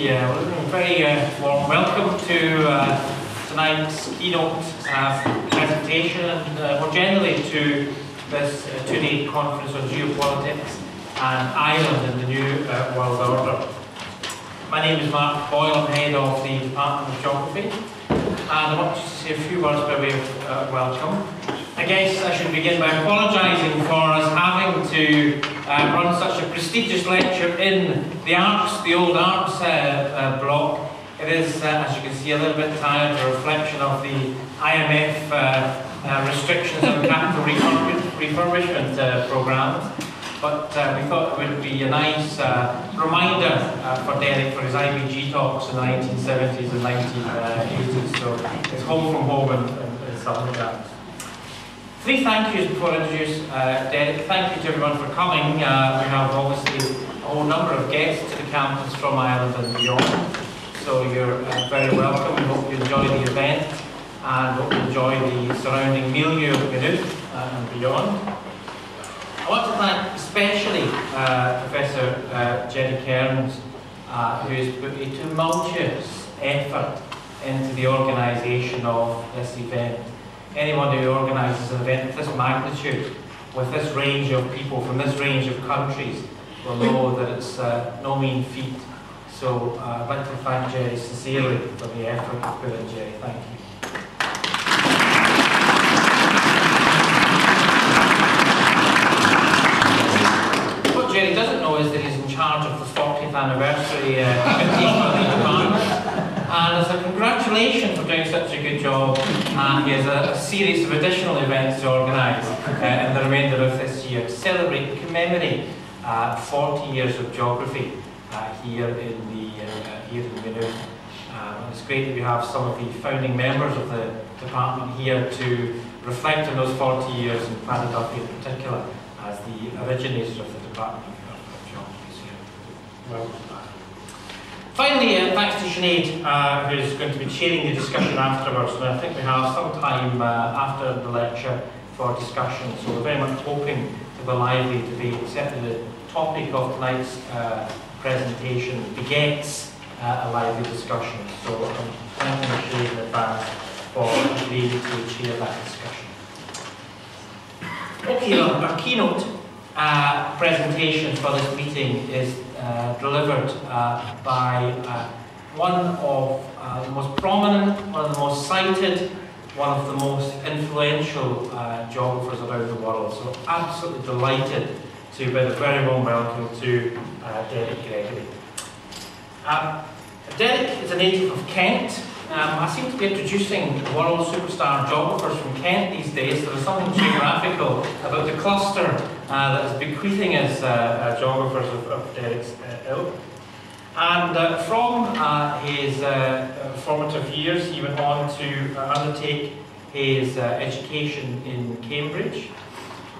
Yeah, well, very warm welcome to tonight's keynote presentation and more generally to this two-day conference on geopolitics and Ireland in the new world order. My name is Mark Boyle, I'm head of the Department of Geography, and I want to say a few words by way of welcome. I guess I should begin by apologising for us having to run such a prestigious lecture in the Arts, the old Arts block. It is, as you can see, a little bit tired, a reflection of the IMF restrictions on capital refurbishment programmes. But we thought it would be a nice reminder for Derek for his IBG talks in the 1970s and 1980s. So it's home from home and stuff like that. Three thank yous before I introduce Derek. Thank you to everyone for coming. We have obviously a whole number of guests to the campus from Ireland and beyond. So you're very welcome. We hope you enjoy the event and hope you enjoy the surrounding milieu of Maynooth and beyond. I want to thank especially Professor Jenny Kearns, who has put a tumultuous effort into the organisation of this event. Anyone who organises an event of this magnitude, with this range of people from this range of countries, will know that it's no mean feat. So I'd like to thank Jerry sincerely for the effort you put in, Jerry. Thank you. What Jerry doesn't know is that he's in charge of the 40th anniversary committee for the department. And as a congratulation for doing such a good job, and he has a series of additional events to organise in the remainder of this year to celebrate and commemorate 40 years of geography here in Maynooth. It's great that we have some of the founding members of the department here to reflect on those 40 years, and Paddy Duffy in particular as the originator of the department of geography. So, well, finally, thanks to Sinead, who's going to be chairing the discussion afterwards, and I think we have some time after the lecture for discussion, so we're very much hoping to be lively debate. Certainly the topic of tonight's presentation begets a lively discussion, so I'm thanking Sinead in advance for agreeing to chair that discussion. Okay, well, our keynote presentation for this meeting is delivered by one of the most prominent, one of the most cited, one of the most influential geographers around the world. So absolutely delighted to bid a very warm welcome to Derek Gregory. Derek is a native of Kent. I seem to be introducing world superstar geographers from Kent these days. There is something geographical about the cluster that is bequeathing us geographers of Derek's ilk. And from his formative years, he went on to undertake his education in Cambridge.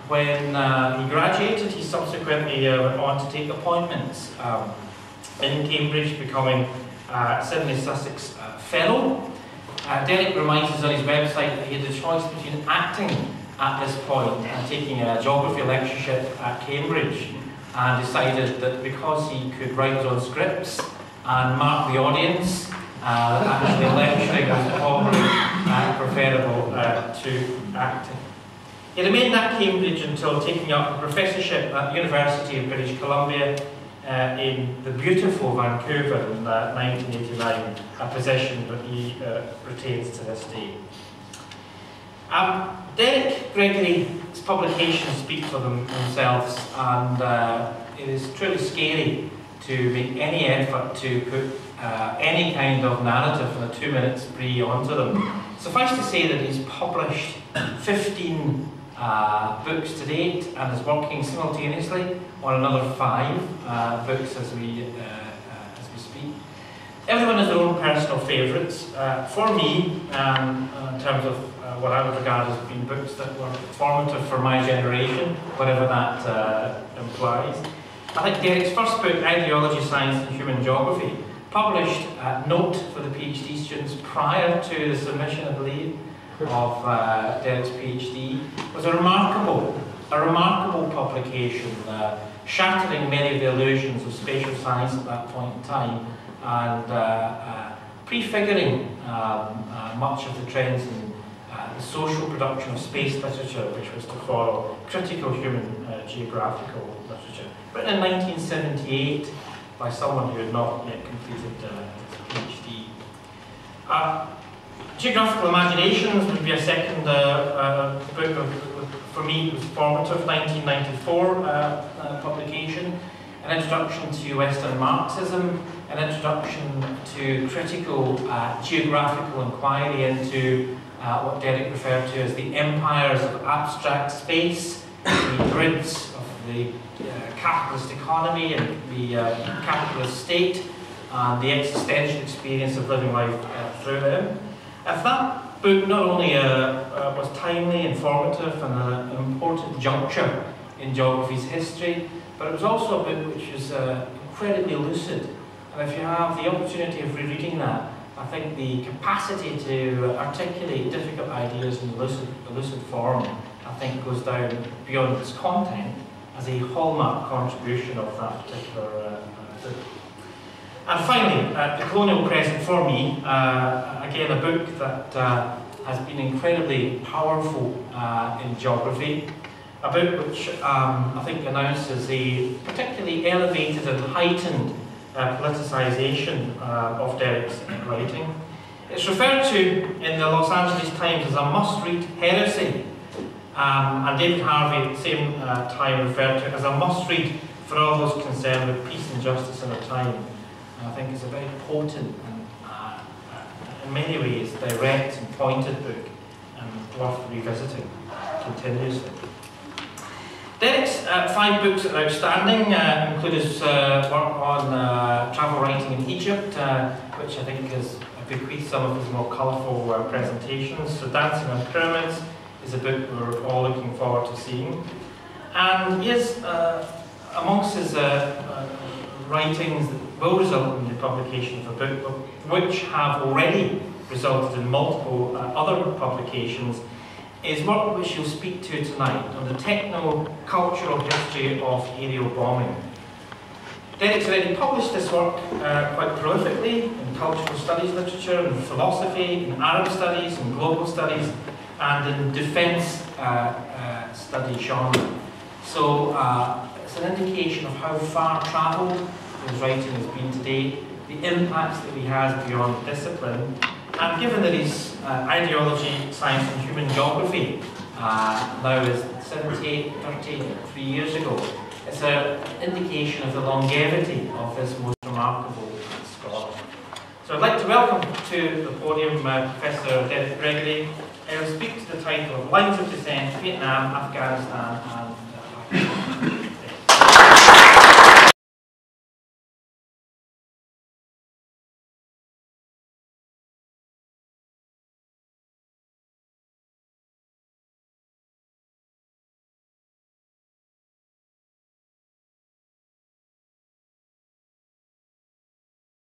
When he graduated, he subsequently went on to take appointments in Cambridge, becoming Sydney Sussex Fellow. Derek reminds us on his website that he had a choice between acting at this point and taking a geography lectureship at Cambridge, and decided that because he could write his own scripts and mark the audience, that actually lecturing was probably preferable to acting. He remained at Cambridge until taking up a professorship at the University of British Columbia in the beautiful Vancouver in 1989, a position that he retains to this day. Derek Gregory's publications speak for themselves, and it is truly scary to make any effort to put any kind of narrative in a 2-minute spree onto them. Suffice to say that he's published 15 books to date and is working simultaneously on another 5 books as we speak. Everyone has their own personal favourites. For me, in terms of what I would regard as being books that were formative for my generation, whatever that implies. I think Derek's first book, Ideology, Science and Human Geography, published a note for the PhD students prior to the submission, I believe, of Derek's PhD, was a remarkable publication, shattering many of the illusions of spatial science at that point in time and prefiguring much of the trends in the social production of space literature, which was to follow critical human geographical literature, written in 1978 by someone who had not yet completed his PhD. Geographical Imaginations would be a second book for me. It was formative, 1994 publication, an introduction to Western Marxism, an introduction to critical geographical inquiry into what Derek referred to as the empires of abstract space, the grids of the capitalist economy and the capitalist state, and the existential experience of living life through them. If that book not only was timely, informative and an important juncture in geography's history, but it was also a book which was incredibly lucid. And if you have the opportunity of rereading that, I think the capacity to articulate difficult ideas in lucid form, I think, goes down beyond its content as a hallmark contribution of that particular book. And finally, The Colonial Present for me, again a book that has been incredibly powerful in geography, a book which I think announces a particularly elevated and heightened politicisation of Derek's writing. It's referred to in the Los Angeles Times as a must-read heresy, and David Harvey at the same time referred to it as a must-read for all those concerned with peace and justice in our time. And I think it's a very potent and in many ways direct and pointed book and worth revisiting continuously. Derek's five books that are outstanding include his work on travel writing in Egypt, which I think has bequeathed some of his more colourful presentations. So Dancing on Pyramids is a book we're all looking forward to seeing. And he is, amongst his writings that will result in the publication of a book, which have already resulted in multiple other publications, is work which you'll speak to tonight on the techno-cultural history of aerial bombing. Derek's already published this work quite prolifically in cultural studies literature, in philosophy, in Arab studies, in global studies, and in defence study genre. So it's an indication of how far travelled his writing has been today, the impacts that he has beyond discipline, and given that his Ideology, Science and Human Geography now is 33 years ago, it's an indication of the longevity of this most remarkable scholar. So I'd like to welcome to the podium Professor Derek Gregory, who will speak to the title of Lines of Descent, Vietnam, Afghanistan and Pakistan.